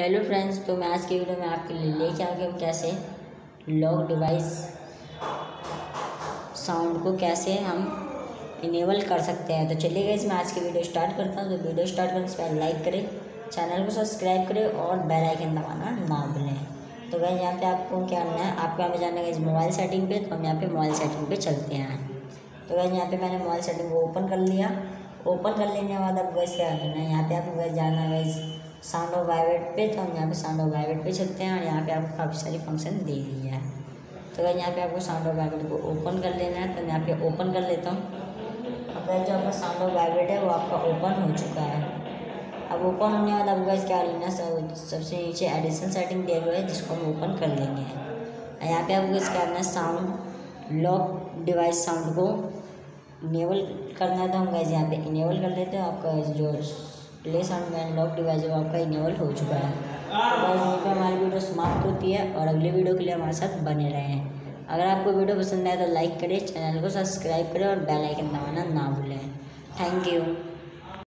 Hello friends, तो मैं आज के वीडियो में आपके लिए लेके आ गया हूँ कैसे लॉक डिवाइस साउंड को कैसे हम इनेबल कर सकते हैं। तो चलिए गाइस, मैं आज की वीडियो स्टार्ट करता हूँ। तो वीडियो स्टार्ट करने से पहले लाइक करें, चैनल को सब्सक्राइब करें और बेल आइकन दबाना ना भूलें। तो गाइस, यहाँ पे आपको क्या करना है, आपको यहाँ पे जाना है मोबाइल सेटिंग पे। तो हम यहाँ पे मोबाइल सेटिंग पे चलते हैं। तो गाइस, यहाँ पे मैंने मोबाइल सेटिंग को ओपन कर लिया। ओपन कर लेने के बाद आप गाइस क्या करना है, यहाँ पे आपको गाइस जाना है गाइस साउंड ऑफ वाइवेट पे। तो हम यहाँ पे साउंड ऑफ वाइवेट पे चलते हैं और यहाँ पे आपको काफ़ी सारी फंक्शन दे दी है। तो गाइस, यहाँ पे आपको साउंड ऑफ वाइवेट को ओपन कर लेना है। तो मैं यहाँ पे ओपन कर लेता हूँ। अब गाइस, जो आपका साउंड ऑफ वाइवेट है वो आपका ओपन हो चुका है। अब ओपन होने के बाद आपको गाइस क्या लेना है, सबसे नीचे एडिशनल सेटिंग दिया हुआ है जिसको हम ओपन कर लेंगे। यहाँ पर आपको इसका करना है साउंड लॉक डिवाइस साउंड को इनेबल करना था। हम गाइस यहाँ पे इनेबल कर लेते हैं। आपका जो play sound man lock device है आपका इनेबल हो चुका है। तो यहाँ पर हमारी वीडियो समाप्त होती है और अगले वीडियो के लिए हमारे साथ बने रहें। अगर आपको वीडियो पसंद आए तो लाइक करें, चैनल को सब्सक्राइब करें और बेल आइकन दबाना ना भूलें। Thank you.